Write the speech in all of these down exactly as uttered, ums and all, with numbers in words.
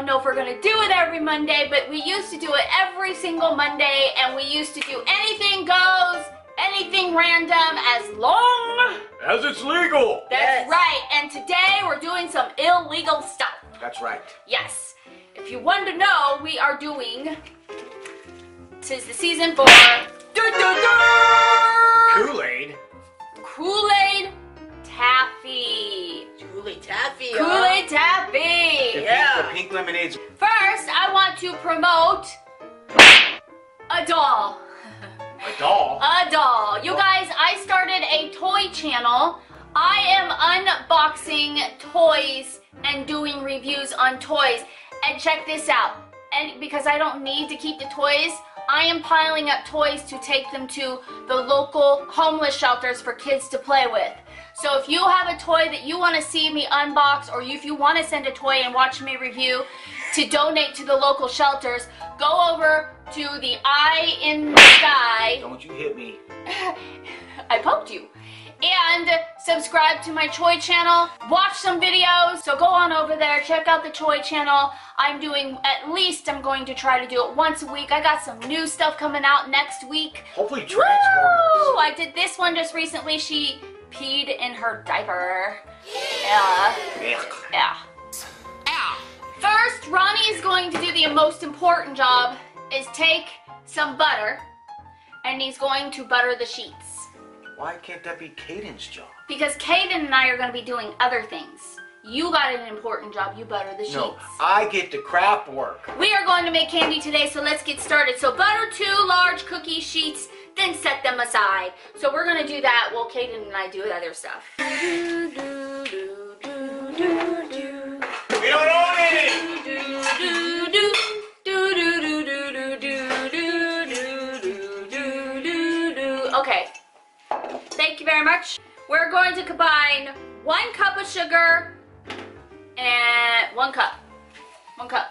don't know if we're going to do it every Monday, but we used to do it every single Monday, and we used to do anything goes, anything random, as long as it's legal. That's yes. right. And today we're doing some illegal stuff. That's right. Yes. If you want to know, we are doing, 'tis the season for Kool-Aid. Kool-Aid Taffy. Kool-Aid Taffy. Kool-Aid Taffy. The yeah. Pink, the pink lemonades. First, I want to promote a doll. A doll? A doll. You guys, I started a toy channel. I am unboxing toys and doing reviews on toys. And check this out. And because I don't need to keep the toys, I am piling up toys to take them to the local homeless shelters for kids to play with. So if you have a toy that you want to see me unbox, or if you want to send a toy and watch me review to donate to the local shelters, go over to the Eye in the Sky. Don't you hit me. I poked you. And subscribe to my Toy channel. Watch some videos. So go on over there. Check out the Toy channel. I'm doing, at least I'm going to try to do it once a week. I got some new stuff coming out next week. Hopefully Transformers. Woo! I did this one just recently. She peed in her diaper. Yeah. Yeah. Yeah. Yeah. First, Ronnie is going to do the most important job, is take some butter, and he's going to butter the sheets. Why can't that be Cayden's job? Because Cayden and I are going to be doing other things. You got an important job. You butter the sheets. No, I get the crap work. We are going to make candy today, so let's get started. So butter two large cookie sheets, then set them aside. So we're going to do that while Cayden and I do the other stuff. We don't own it! Very much. We're going to combine one cup of sugar and one cup. One cup.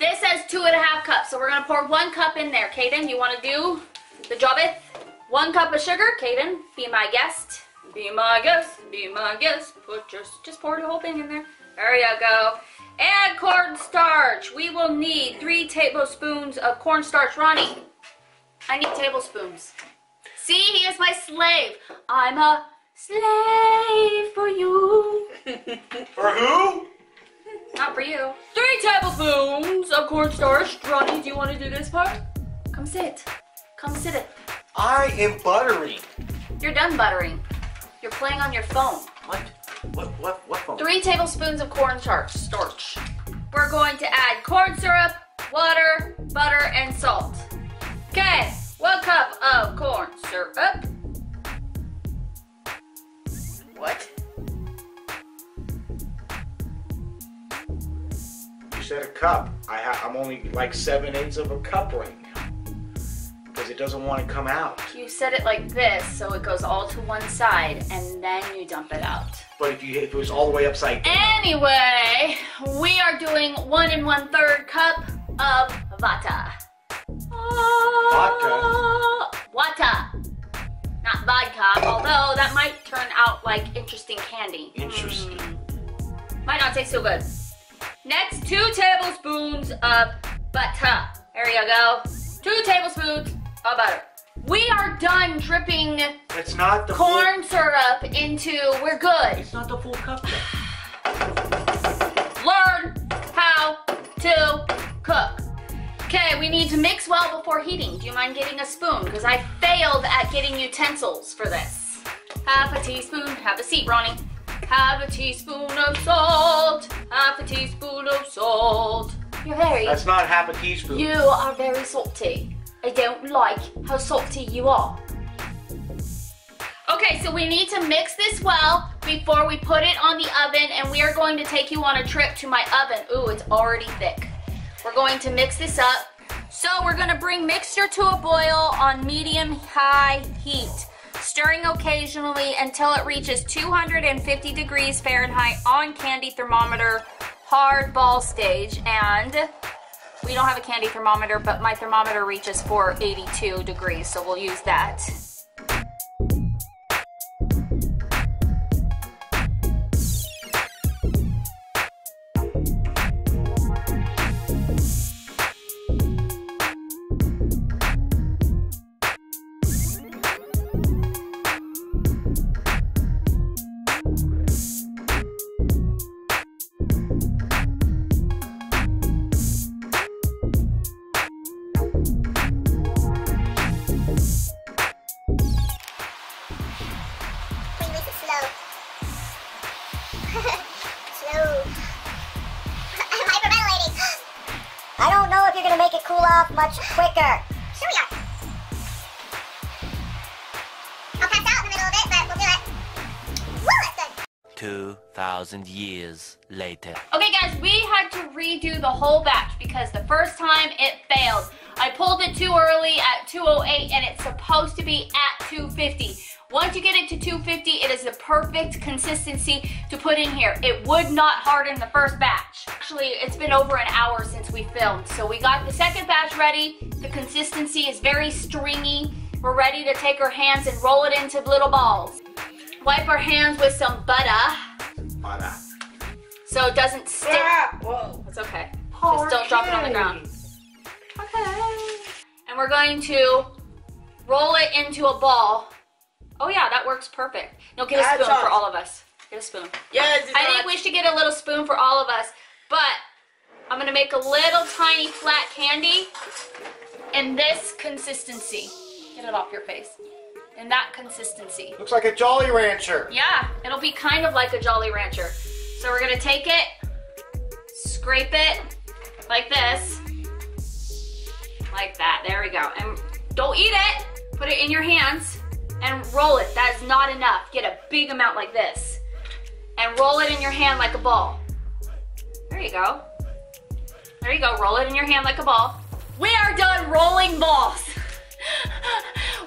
This has two and a half cups, so we're going to pour one cup in there. Cayden, you want to do the jobbeth? One cup of sugar. Cayden, be my guest. Be my guest. Be my guest. Put your, just pour the whole thing in there. There you go. And cornstarch. We will need three tablespoons of cornstarch. Ronnie, I need tablespoons. See, he is my slave. I'm a slave for you. For who? Not for you. Three tablespoons of cornstarch. Ronnie, do you want to do this part? Come sit. Come sit it. I am buttering. You're done buttering. You're playing on your phone. What? What? What? What phone? Three tablespoons of cornstarch. Starch. We're going to add corn syrup, water, butter, and salt. Okay. One cup of corn syrup. What? You said a cup. I ha I'm only like seven-eighths of a cup right now. Because it doesn't want to come out. You said it like this, so it goes all to one side, and then you dump it out. But if, you, if it was all the way upside down. Anyway, we are doing one and one-third cup of vata. Vodka. Wata. Not vodka, although that might turn out like interesting candy. Interesting. Mm. Might not taste so good. Next, two tablespoons of butter. There you go. Two tablespoons of butter. We are done dripping it's not the corn full... syrup into, we're good. It's not the full cup yet. Learn how to cook. Okay, we need to mix well before heating. Do you mind getting a spoon? Because I failed at getting utensils for this. Half a teaspoon. Have a seat, Ronnie. Half a teaspoon of salt. Half a teaspoon of salt. You're very... That's not half a teaspoon. You are very salty. I don't like how salty you are. Okay, so we need to mix this well before we put it on the oven, and we are going to take you on a trip to my oven. Ooh, it's already thick. We're going to mix this up. So we're going to bring mixture to a boil on medium-high heat, stirring occasionally until it reaches two hundred fifty degrees Fahrenheit on candy thermometer hard ball stage. And we don't have a candy thermometer, but my thermometer reaches four eighty-two degrees, so we'll use that. like you're gonna make it cool off much quicker. Sure we are. I'll pass out in the middle of it, but we'll do it. Woo, that's good. Two thousand years later. Okay guys, we had to redo the whole batch because the first time it failed. I pulled it too early at two oh eight and it's supposed to be at two fifty. Once you get it to two fifty, it is the perfect consistency to put in here. It would not harden the first batch. Actually, it's been over an hour since we filmed, so we got the second batch ready. The consistency is very stringy. We're ready to take our hands and roll it into little balls. Wipe our hands with some butter. Butter. So it doesn't stick. Ah, whoa. It's okay. Hard Just don't case. drop it on the ground. Okay. And we're going to roll it into a ball. Oh yeah, that works perfect. No, get a spoon for all of us. Get a spoon. Yes, I think we should get a little spoon for all of us, but I'm gonna make a little tiny flat candy in this consistency. Get it off your face. In that consistency. Looks like a Jolly Rancher. Yeah, it'll be kind of like a Jolly Rancher. So we're gonna take it, scrape it like this, like that, there we go. And don't eat it, put it in your hands. And roll it. That is not enough. Get a big amount like this. And roll it in your hand like a ball. There you go. There you go. Roll it in your hand like a ball. We are done rolling balls.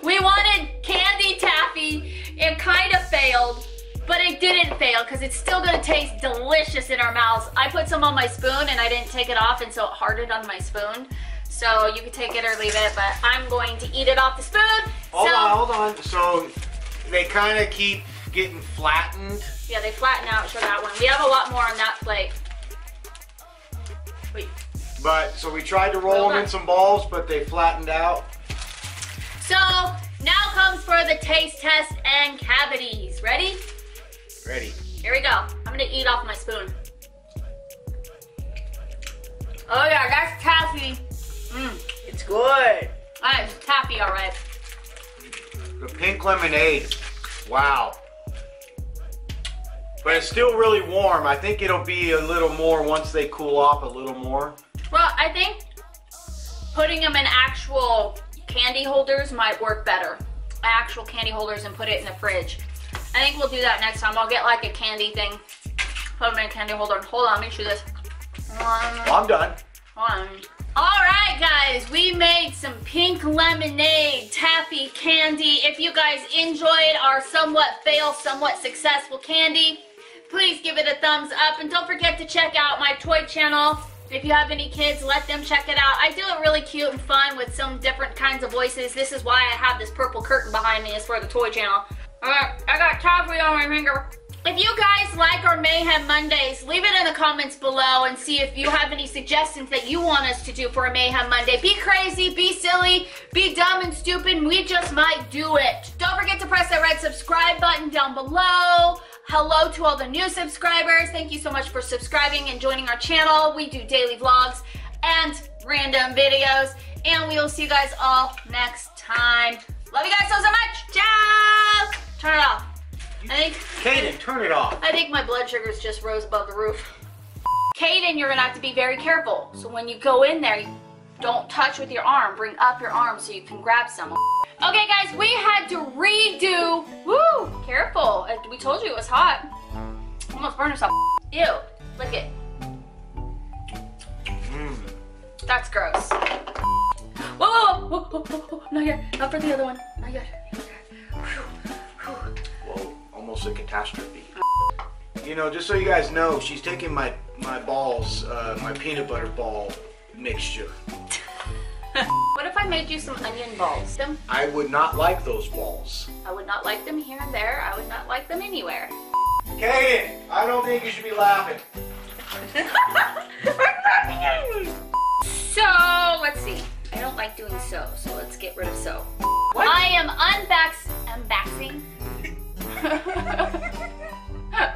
We wanted candy taffy. It kind of failed, but it didn't fail because it's still going to taste delicious in our mouths. I put some on my spoon and I didn't take it off, and so it hardened on my spoon. So you can take it or leave it, but I'm going to eat it off the spoon. Hold so, on, hold on. So they kind of keep getting flattened. Yeah, they flatten out for that one. We have a lot more on that plate. Wait. But, so we tried to roll them in some balls, but they flattened out. So now comes for the taste test and cavities. Ready? Ready. Here we go. I'm going to eat off my spoon. Oh yeah, that's taffy. Mm. It's good. I'm happy, all right. The pink lemonade. Wow. But it's still really warm. I think it'll be a little more once they cool off a little more. Well, I think putting them in actual candy holders might work better. Actual candy holders and put it in the fridge. I think we'll do that next time. I'll get like a candy thing. Put them in a candy holder. Hold on, let me shoot this. Um, well, I'm done. Hold on. Alright guys, we made some pink lemonade, taffy candy. If you guys enjoyed our somewhat fail, somewhat successful candy, please give it a thumbs up. And don't forget to check out my toy channel. If you have any kids, let them check it out. I do it really cute and fun with some different kinds of voices. This is why I have this purple curtain behind me. It's for the toy channel. Alright, I got taffy on my finger. If you guys like our Mayhem Mondays, leave it in the comments below and see if you have any suggestions that you want us to do for a Mayhem Monday. Be crazy, be silly, be dumb and stupid, and we just might do it. Don't forget to press that red subscribe button down below. Hello to all the new subscribers. Thank you so much for subscribing and joining our channel. We do daily vlogs and random videos, and we will see you guys all next time. Love you guys so, so much. Ciao! Turn it off. I think Cayden, turn it off. I think my blood sugars just rose above the roof. Cayden, you're gonna have to be very careful. So when you go in there, you don't touch with your arm. Bring up your arm so you can grab some. Okay guys, we had to redo. Woo! Careful. We told you it was hot. Almost burned herself. Ew. Lick it. Mm. That's gross. Whoa, whoa, whoa, whoa, whoa, whoa. Not yet. Not for the other one. Not yet. A catastrophe. You know, just so you guys know, she's taking my my balls, uh, my peanut butter ball mixture. What if I made you some onion balls? Them? I would not like those balls. I would not like them here and there. I would not like them anywhere. Cayden, I don't think you should be laughing. So let's see. I don't like doing so, so let's get rid of so. What? I am unvax unvaxing. I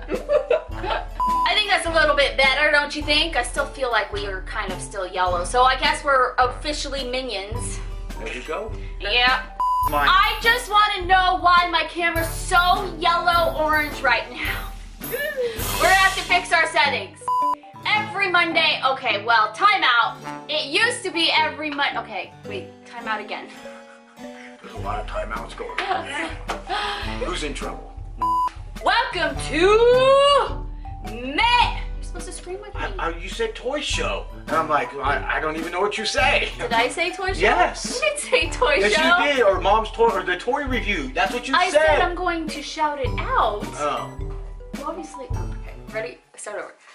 think that's a little bit better, don't you think? I still feel like we are kind of still yellow, so I guess we're officially minions. There you go. Yeah. Mine. I just want to know why my camera's so yellow orange right now. We're gonna have to fix our settings. every Monday. Okay, well, time out. It used to be every Monday. Okay, wait, time out again. There's a lot of timeouts going on. Who's in trouble? Welcome to May. You're supposed to scream with me. I, I, you said toy show, and I'm like, I, I don't even know what you say. Did I say toy show? Yes. You did say toy yes, show. Yes, you did. Or mom's toy, or the toy review. That's what you I said. I said I'm going to shout it out. Oh. Well, obviously. Oh, okay. Ready? Start over.